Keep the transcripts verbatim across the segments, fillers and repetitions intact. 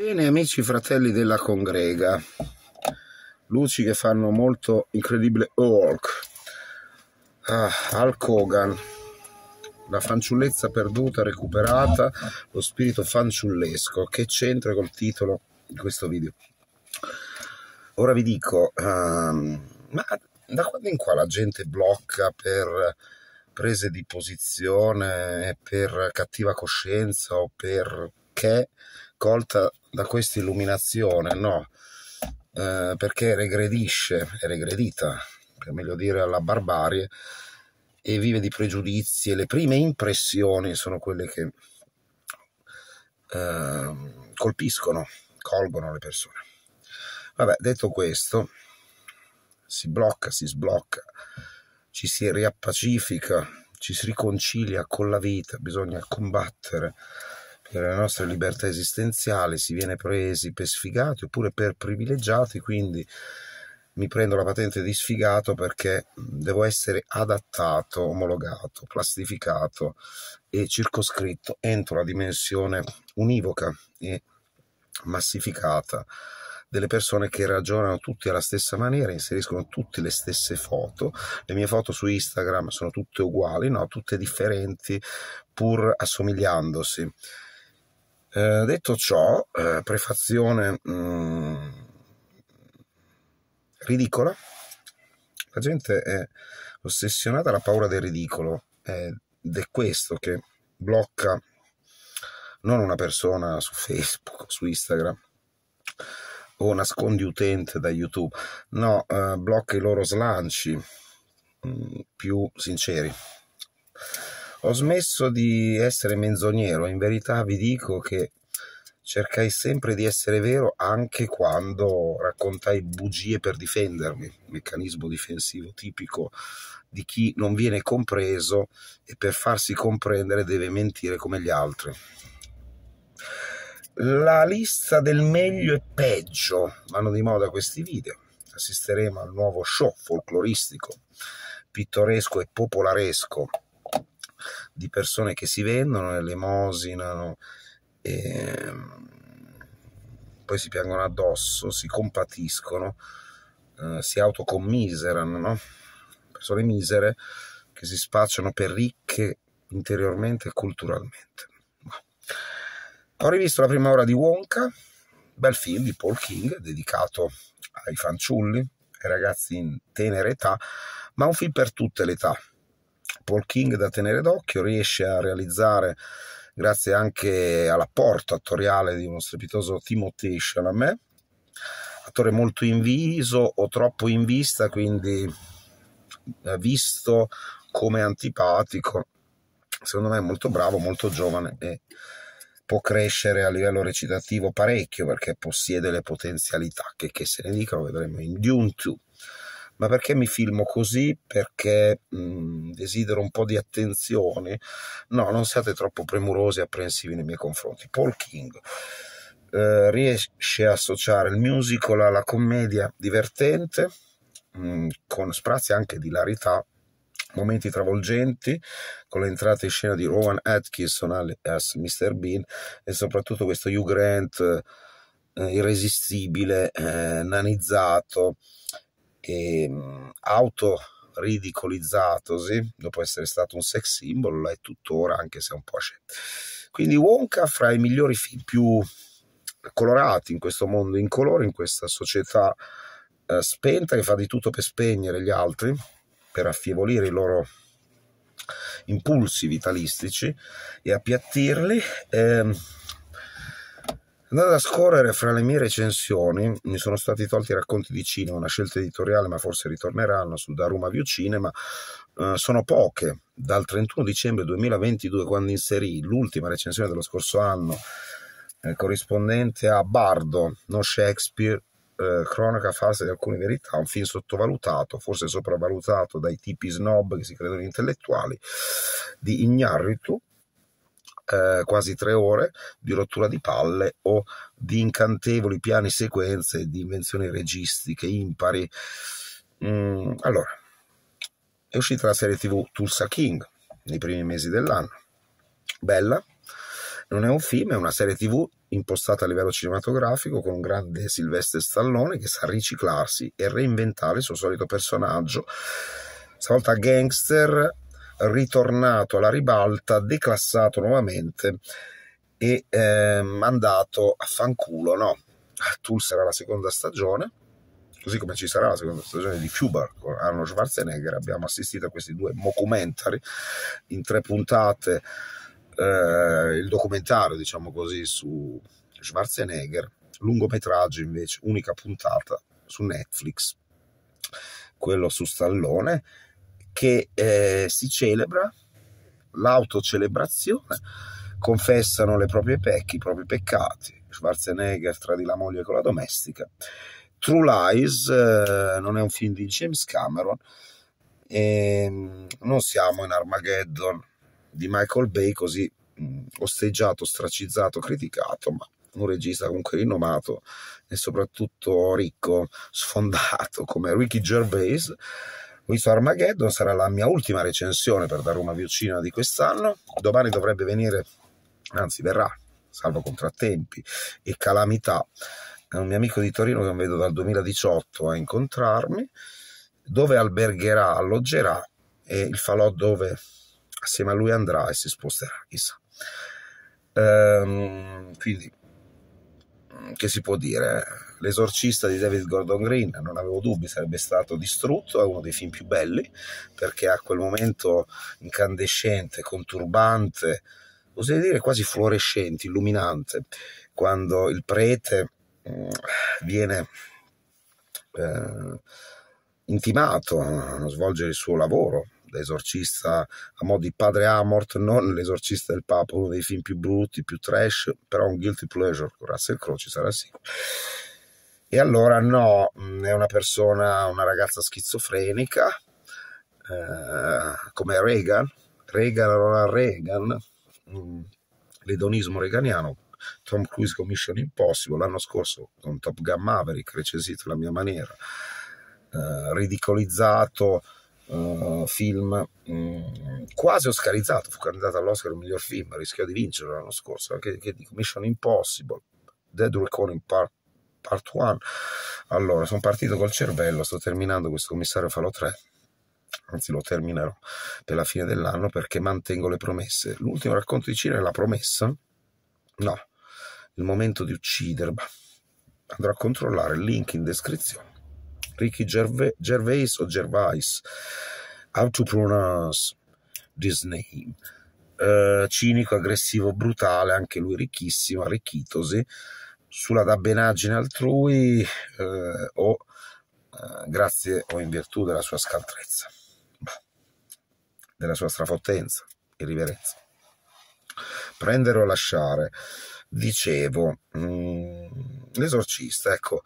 Bene amici fratelli della congrega, luci che fanno molto incredibile Hulk, ah, Hulk Hogan, la fanciullezza perduta, recuperata, lo spirito fanciullesco, che c'entra col titolo di questo video. Ora vi dico, um, ma da quando in qua la gente blocca per prese di posizione, per cattiva coscienza o perché colta da questa illuminazione? No, eh, perché regredisce, è regredita, per meglio dire, alla barbarie e vive di pregiudizi, e le prime impressioni sono quelle che eh, colpiscono, colgono le persone. Vabbè, detto questo, si blocca, si sblocca, ci si riappacifica, ci si riconcilia con la vita, bisogna combattere per le nostre libertà esistenziali, si viene presi per sfigati oppure per privilegiati, quindi mi prendo la patente di sfigato perché devo essere adattato, omologato, plastificato e circoscritto entro la dimensione univoca e massificata delle persone che ragionano tutti alla stessa maniera, inseriscono tutte le stesse foto. Le mie foto su Instagram sono tutte uguali, no, tutte differenti pur assomigliandosi. Eh, detto ciò, eh, prefazione mh, ridicola. La gente è ossessionata dalla paura del ridicolo ed è questo che blocca non una persona su Facebook, su Instagram, o nascondi utente da YouTube, no, eh, blocca i loro slanci mh, più sinceri. Ho smesso di essere menzognero, in verità vi dico che cercai sempre di essere vero anche quando raccontai bugie per difendermi, meccanismo difensivo tipico di chi non viene compreso e per farsi comprendere deve mentire come gli altri. La lista del meglio e peggio, vanno di moda questi video, assisteremo al nuovo show folcloristico, pittoresco e popolaresco di persone che si vendono, elemosinano e poi si piangono addosso, si compatiscono, eh, si autocommiserano, no? Persone misere che si spacciano per ricche interiormente e culturalmente. Ho rivisto la prima ora di Wonka, bel film di Paul King, dedicato ai fanciulli, ai ragazzi in tenera età, ma un film per tutte le età. Paul King, da tenere d'occhio, riesce a realizzare, grazie anche all'apporto attoriale di uno strepitoso Timothée Chalamet, attore molto inviso o troppo in vista, quindi visto come antipatico, secondo me è molto bravo, molto giovane e può crescere a livello recitativo parecchio perché possiede le potenzialità che, che se ne dicano, vedremo in Dune due. Ma perché mi filmo così? Perché mh, desidero un po' di attenzione? No, non siate troppo premurosi e apprensivi nei miei confronti. Paul King eh, riesce a associare il musical alla commedia divertente, mh, con sprazzi anche di hilarità, momenti travolgenti con l'entrata in scena di Rowan Atkinson alias mister Bean e soprattutto questo Hugh Grant eh, irresistibile, eh, nanizzato e mh, autoridicolizzato dopo essere stato un sex symbol, è tuttora, anche se è un po' ascetto. Quindi Wonka fra i migliori film più colorati in questo mondo incolore, in questa società eh, spenta che fa di tutto per spegnere gli altri, per affievolire i loro impulsi vitalistici e appiattirli. Eh, andando a scorrere fra le mie recensioni, mi sono stati tolti i racconti di cinema, una scelta editoriale, ma forse ritorneranno su Daruma View Cinema. Eh, sono poche, dal trentuno dicembre duemilaventidue, quando inserì l'ultima recensione dello scorso anno, eh, corrispondente a Bardo, non Shakespeare, cronaca falsa di alcune verità, un film sottovalutato, forse sopravvalutato dai tipi snob che si credono intellettuali, di Iñárritu, eh, quasi tre ore di rottura di palle o di incantevoli piani sequenze e di invenzioni registiche impari. Mm, allora, è uscita la serie tv Tulsa King nei primi mesi dell'anno, bella, non è un film, è una serie tv impostata a livello cinematografico, con un grande Sylvester Stallone che sa riciclarsi e reinventare il suo solito personaggio, stavolta gangster, ritornato alla ribalta, declassato nuovamente e eh, mandato a fanculo, no? Tulsa sarà la seconda stagione, così come ci sarà la seconda stagione di Fubar con Arnold Schwarzenegger. Abbiamo assistito a questi due mockumentary in tre puntate, eh, il documentario, diciamo così, su Schwarzenegger, lungometraggio invece, unica puntata su Netflix, quello su Stallone, che eh, si celebra, l'autocelebrazione, confessano le proprie pecche, i propri peccati. Schwarzenegger tradì la moglie con la domestica. True Lies eh, non è un film di James Cameron, e non siamo in Armageddon di Michael Bay, così mh, osteggiato, ostracizzato, criticato, ma un regista comunque rinomato e soprattutto ricco, sfondato come Ricky Gervais. Visto Armageddon, sarà la mia ultima recensione per Daruma View Cinema di quest'anno. Domani dovrebbe venire, anzi verrà, salvo contrattempi e calamità, un mio amico di Torino che non vedo dal duemiladiciotto a incontrarmi, dove albergherà, alloggerà, e il falò dove assieme a lui andrà e si sposterà, chissà. Ehm, quindi che si può dire? L'esorcista di David Gordon Green, non avevo dubbi sarebbe stato distrutto, è uno dei film più belli, perché ha quel momento incandescente, conturbante, oserei dire quasi fluorescente, illuminante, quando il prete viene eh, intimato a non svolgere il suo lavoro da esorcista a mo' di padre Amorth, non l'esorcista del Papa, uno dei film più brutti, più trash, però un guilty pleasure con Russell Crowe, ci sarà sì. E allora no, è una persona, una ragazza schizofrenica, eh, come Reagan, Reagan era Reagan, l'edonismo reaganiano. Tom Cruise con Mission Impossible, l'anno scorso con Top Gun Maverick, recensito alla mia maniera, eh, ridicolizzato, eh, film mh, quasi oscarizzato, fu candidato all'Oscar al miglior film, rischiò di vincere l'anno scorso, che, che dico, Mission Impossible, Dead Reckoning Part uno, allora sono partito col cervello, sto terminando questo Commissario Falò tre, anzi lo terminerò per la fine dell'anno perché mantengo le promesse. L'ultimo racconto di cinema è La Promessa? No, il momento di uccidere. Bah, andrò a controllare il link in descrizione. Ricky Gervais, Gervais o Gervais, how to pronounce this name, uh, cinico, aggressivo, brutale, anche lui ricchissimo, arricchitosi sulla dabbenaggine altrui uh, o uh, grazie o in virtù della sua scaltrezza, bah, della sua strafottenza, irriverenza. Prendere o lasciare, dicevo, l'esorcista, ecco,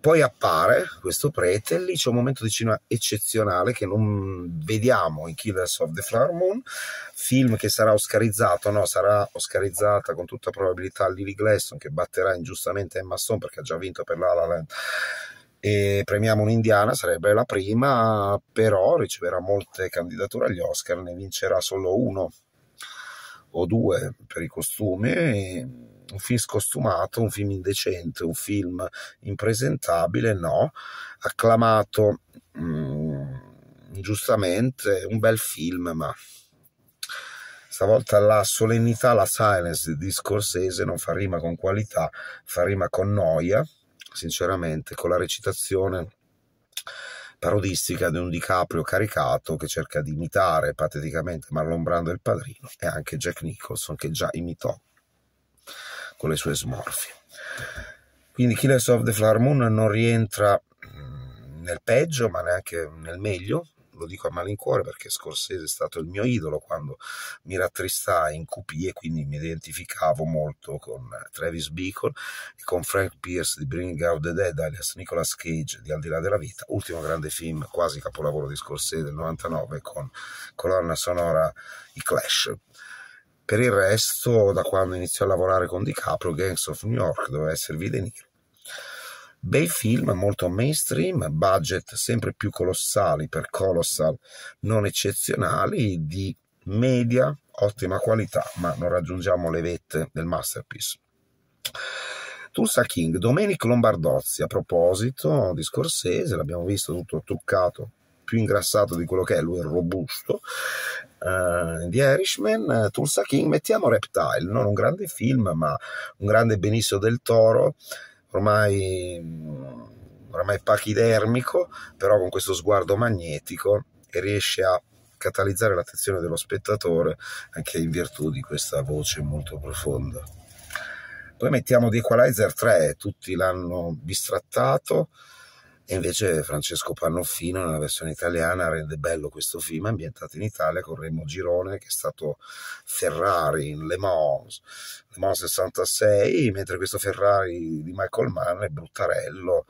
poi appare questo prete, lì c'è un momento di cinema eccezionale che non vediamo in Killers of the Flower Moon, film che sarà oscarizzato, no, sarà oscarizzata con tutta probabilità Lily Glaston, che batterà ingiustamente Emma Stone perché ha già vinto per La La Land, e premiamo un'indiana, sarebbe la prima, però riceverà molte candidature agli Oscar, ne vincerà solo uno o due per i costumi. Un film scostumato, un film indecente, un film impresentabile, no, acclamato mh, giustamente, un bel film, ma stavolta la solennità, la silence di Scorsese non fa rima con qualità, fa rima con noia, sinceramente, con la recitazione parodistica di un DiCaprio caricato che cerca di imitare pateticamente Marlon Brando il Padrino, e anche Jack Nicholson che già imitò con le sue smorfie. Quindi Killers of the Flower Moon non rientra nel peggio ma neanche nel meglio, lo dico a malincuore perché Scorsese è stato il mio idolo quando mi rattristai in Coupé, quindi mi identificavo molto con Travis Bickle e con Frank Pierce di Bring Out the Dead, alias Nicolas Cage di Al di là della vita, ultimo grande film, quasi capolavoro di Scorsese del novantanove, con colonna sonora i Clash. Per il resto, da quando iniziò a lavorare con DiCaprio, Gangs of New York doveva esservi De Niro. Bei film, molto mainstream, budget sempre più colossali per colossal non eccezionali, di media, ottima qualità, ma non raggiungiamo le vette del masterpiece. Tulsa King, Domenico Lombardozzi, a proposito di Scorsese, l'abbiamo visto tutto truccato, più ingrassato di quello che è, lui è robusto, uh, di Irishman. Tulsa King, mettiamo Reptile, non un grande film ma un grande Benicio del Toro, ormai ormai pachidermico, però con questo sguardo magnetico, e riesce a catalizzare l'attenzione dello spettatore anche in virtù di questa voce molto profonda. Poi mettiamo The Equalizer tre, tutti l'hanno bistrattato, e invece Francesco Pannofino nella versione italiana rende bello questo film ambientato in Italia con Remo Girone, che è stato Ferrari in Le Mans, Le Mans sessantasei, mentre questo Ferrari di Michael Mann è bruttarello,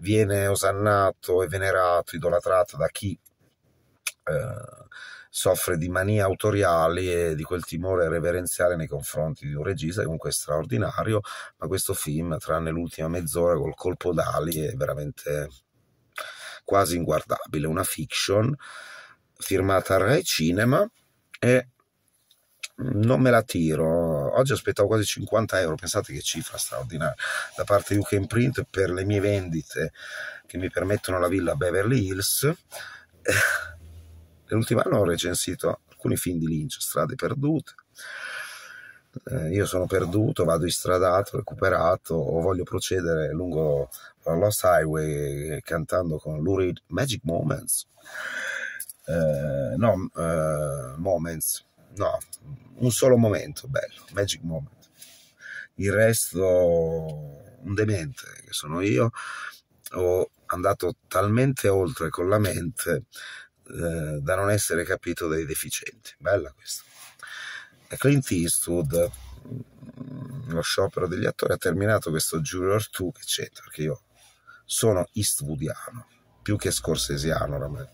viene osannato e venerato, idolatrato da chi eh, soffre di manie autoriali e di quel timore reverenziale nei confronti di un regista che comunque è straordinario, ma questo film, tranne l'ultima mezz'ora col colpo d'ali, è veramente quasi inguardabile, una fiction firmata a Rai Cinema, e non me la tiro. Oggi aspettavo quasi cinquanta euro, pensate che cifra straordinaria, da parte di U K Imprint per le mie vendite che mi permettono la villa a Beverly Hills. Nell'ultimo anno ho recensito alcuni film di Lynch, Strade Perdute, eh, Io sono perduto, vado istradato, recuperato, o voglio procedere lungo la Lost Highway cantando con Lou Reed Magic Moments, eh, no, eh, Moments, no, un solo momento, bello, Magic Moment. Il resto, un demente che sono io, ho andato talmente oltre con la mente da non essere capito dai deficienti. Bella questa. Clint Eastwood, lo sciopero degli attori, ha terminato questo Juror due, che c'entra, perché io sono eastwoodiano più che scorsesiano oramai.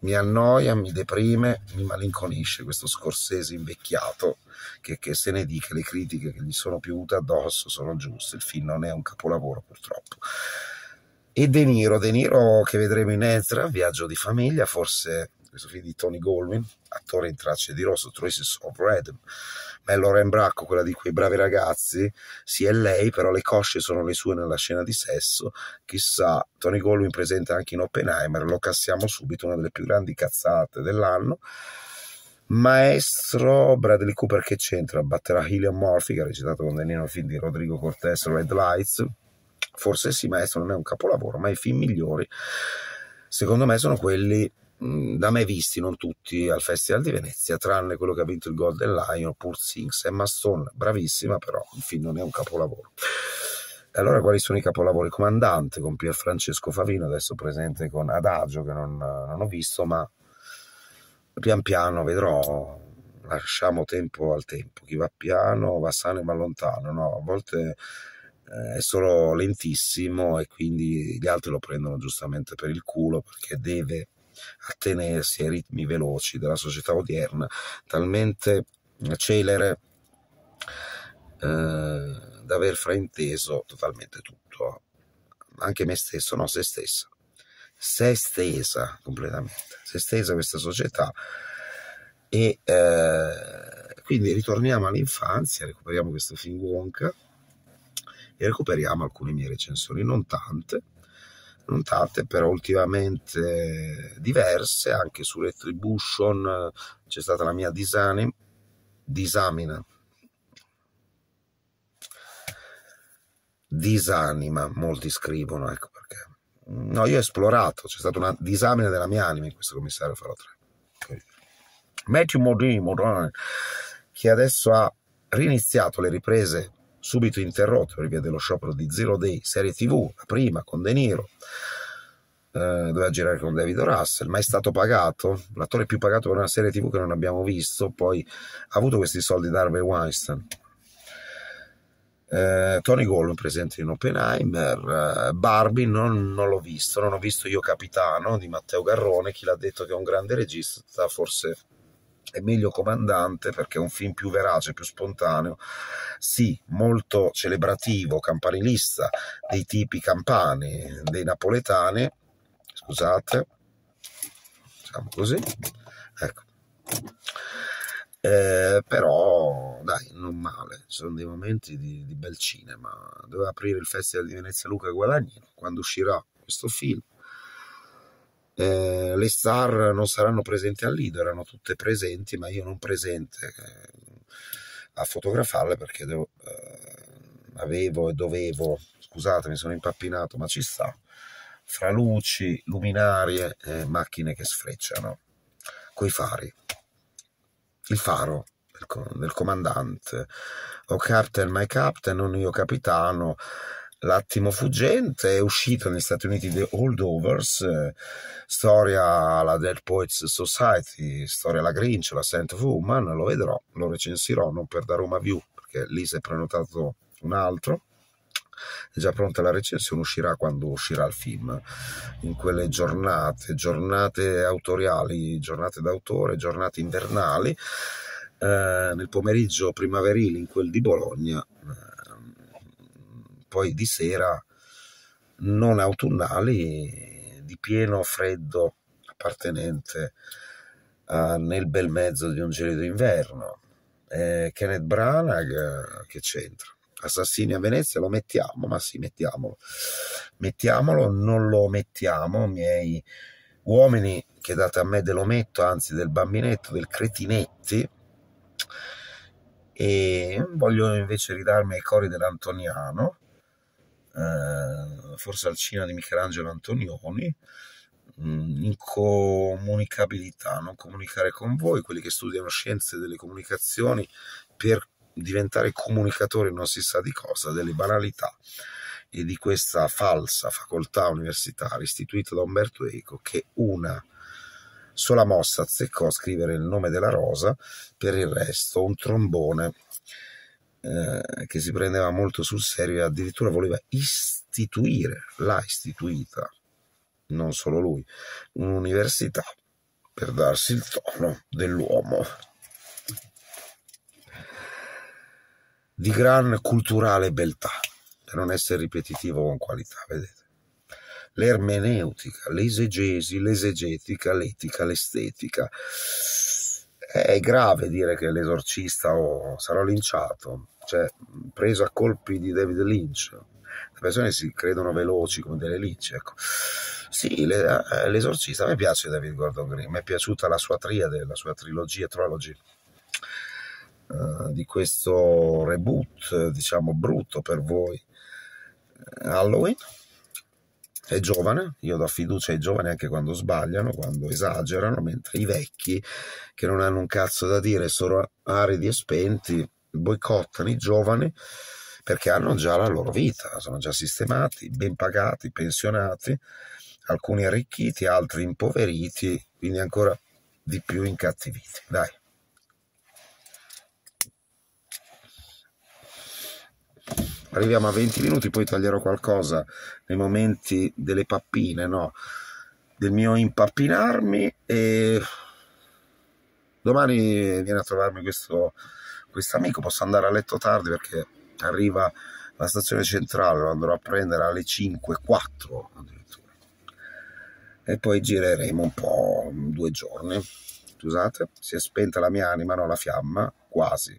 Mi annoia, mi deprime, mi malinconisce questo Scorsese invecchiato, che, che se ne dica, le critiche che gli sono piovute addosso sono giuste, il film non è un capolavoro purtroppo. E De Niro, De Niro che vedremo in Ezra, Viaggio di famiglia, forse questo film di Tony Goldwyn, attore in Tracce di rosso, Traces of Red, ma è Lauren Bracco, quella di Quei bravi ragazzi, sì è lei, però le cosce sono le sue nella scena di sesso, chissà. Tony Goldwyn presente anche in Oppenheimer, lo cassiamo subito, una delle più grandi cazzate dell'anno. Maestro, Bradley Cooper che c'entra, batterà Cillian Murphy, che ha recitato con De Niro il film di Rodrigo Cortés, Red Lights. Forse sì, Maestro non è un capolavoro, ma i film migliori secondo me sono quelli mh, da me visti, non tutti, al Festival di Venezia, tranne quello che ha vinto il Golden Lion, Poor Things. Emma Stone, bravissima, però il film non è un capolavoro. Allora quali sono i capolavori? Comandante con Pier Francesco Favino, adesso presente con Adagio, che non, non ho visto, ma pian piano vedrò. Lasciamo tempo al tempo, chi va piano va sano e va lontano, no? A volte è solo lentissimo e quindi gli altri lo prendono giustamente per il culo, perché deve attenersi ai ritmi veloci della società odierna, talmente celere eh, da aver frainteso totalmente tutto, anche me stesso, no, se stessa, se stesa completamente, se stesa questa società. E eh, quindi ritorniamo all'infanzia, recuperiamo questo film Wonka, e recuperiamo alcune mie recensioni, non tante, non tante, però ultimamente diverse, anche su Retribution c'è stata la mia disani, disamina, disanima, molti scrivono, ecco perché, no, io ho esplorato, c'è stata una disamina della mia anima in questo Commissario Farò tre. Matthew Modine, che adesso ha riniziato le riprese subito interrotto per via dello sciopero di Zero Day, serie tv, la prima con De Niro, eh, doveva girare con David Russell, ma è stato pagato, l'attore più pagato per una serie tv che non abbiamo visto, poi ha avuto questi soldi da Harvey Weinstein. eh, Tony Goldwyn presente in Oppenheimer. eh, Barbie non, non l'ho visto, non ho visto Io Capitano di Matteo Garrone, chi l'ha detto che è un grande regista, forse è meglio Comandante, perché è un film più verace, più spontaneo, sì, molto celebrativo, campanilista, dei tipi campani, dei napoletani, scusate, diciamo così, ecco. eh, però dai, non male, sono dei momenti di, di bel cinema. Doveva aprire il Festival di Venezia Luca Guadagnino, quando uscirà questo film. Eh, le star non saranno presenti al Lido, erano tutte presenti, ma io non presente eh, a fotografarle, perché devo, eh, avevo e dovevo, scusate, mi sono impappinato, ma ci sta, fra luci, luminarie, eh, macchine che sfrecciano coi fari, il faro del, del comandante, o Captain My Captain, non io capitano. L'attimo fuggente è uscito negli Stati Uniti, The Holdovers, eh, storia alla Dead Poets Society, storia alla Grinch, la Saint of Woman. Lo vedrò, lo recensirò, non per Daruma View, perché lì si è prenotato un altro, è già pronta la recensione, uscirà quando uscirà il film, in quelle giornate, giornate autoriali, giornate d'autore, giornate invernali, eh, nel pomeriggio primaverile in quel di Bologna, poi di sera non autunnali, di pieno freddo appartenente uh, nel bel mezzo di un gelido inverno. Eh, Kenneth Branagh, che c'entra? Assassini a Venezia, lo mettiamo? Ma sì, mettiamolo. Mettiamolo, non lo mettiamo, miei uomini, che date a me dell'ometto, anzi del bambinetto, del cretinetti. E voglio invece ridarmi ai cori dell'Antoniano, Uh, forse al cinema di Michelangelo Antonioni, mh, incomunicabilità, non comunicare con voi, quelli che studiano scienze delle comunicazioni per diventare comunicatori non si sa di cosa, delle banalità e di questa falsa facoltà universitaria istituita da Umberto Eco, che una sola mossa azzeccò, scrivere il nome della rosa, per il resto un trombone Eh, che si prendeva molto sul serio e addirittura voleva istituire, l'ha istituita, non solo lui, un'università per darsi il tono dell'uomo. Di gran culturale beltà, per non essere ripetitivo con qualità, vedete? L'ermeneutica, l'esegesi, l'esegetica, l'etica, l'estetica. È grave dire che l'esorcista oh, sarà linciato, cioè preso a colpi di David Lynch. Le persone si credono veloci come delle Lynch, ecco. Sì, l'esorcista, a me piace David Gordon Green, mi è piaciuta la sua triade, la sua trilogia, trilogy, uh, di questo reboot, diciamo brutto per voi, Halloween. È giovane, io do fiducia ai giovani anche quando sbagliano, quando esagerano, mentre i vecchi, che non hanno un cazzo da dire, sono aridi e spenti, boicottano i giovani perché hanno già la loro vita, sono già sistemati, ben pagati, pensionati, alcuni arricchiti, altri impoveriti, quindi ancora di più incattiviti. Dai. Arriviamo a venti minuti, poi taglierò qualcosa nei momenti delle pappine, no? Del mio impappinarmi. E domani viene a trovarmi questo amico. Posso andare a letto tardi perché arriva alla stazione centrale, lo andrò a prendere alle cinque e quattro addirittura. E poi gireremo un po', due giorni. Scusate, si è spenta la mia anima, no, la fiamma, quasi.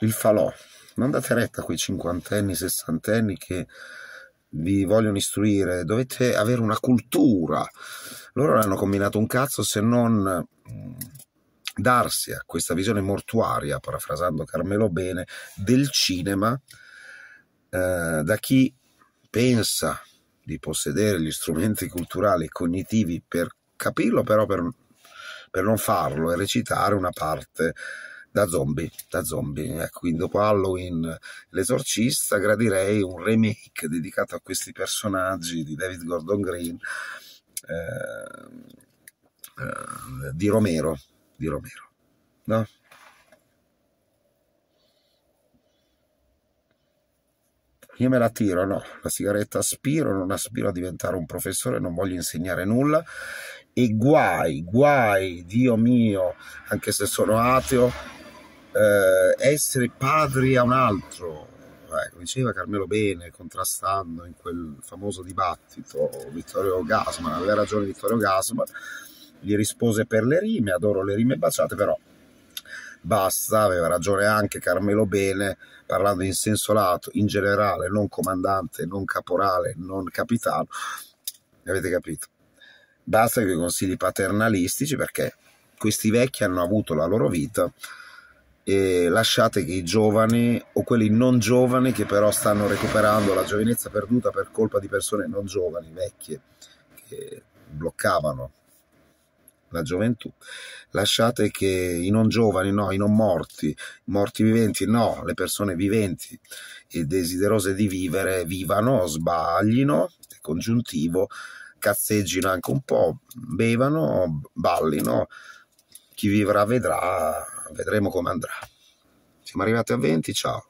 Il falò, non date retta a quei cinquantenni, sessantenni che vi vogliono istruire, dovete avere una cultura. Loro non hanno combinato un cazzo se non darsi a questa visione mortuaria, parafrasando Carmelo Bene, del cinema, eh, da chi pensa di possedere gli strumenti culturali e cognitivi per capirlo, però per, per non farlo e recitare una parte da zombie, da zombie. Ecco, quindi dopo Halloween, l'esorcista, gradirei un remake dedicato a questi personaggi di David Gordon Green, eh, eh, di Romero, di Romero, no? Io me la tiro, no, la sigaretta aspiro, non aspiro a diventare un professore, non voglio insegnare nulla, e guai, guai, Dio mio, anche se sono ateo, Eh, essere padri a un altro, eh, come diceva Carmelo Bene, contrastando in quel famoso dibattito Vittorio Gassman, aveva ragione Vittorio Gassman, gli rispose per le rime, adoro le rime baciate, però basta, aveva ragione anche Carmelo Bene, parlando in senso lato, in generale, non comandante, non caporale, non capitano, avete capito? Basta con i consigli paternalistici, perché questi vecchi hanno avuto la loro vita e lasciate che i giovani, o quelli non giovani che però stanno recuperando la giovinezza perduta per colpa di persone non giovani, vecchie, che bloccavano la gioventù, lasciate che i non giovani, no, i non morti, i morti viventi, no, le persone viventi e desiderose di vivere vivano, sbaglino, congiuntivo, cazzeggino anche un po', bevano, ballino, chi vivrà vedrà, vedremo come andrà. Siamo arrivati a venti, ciao.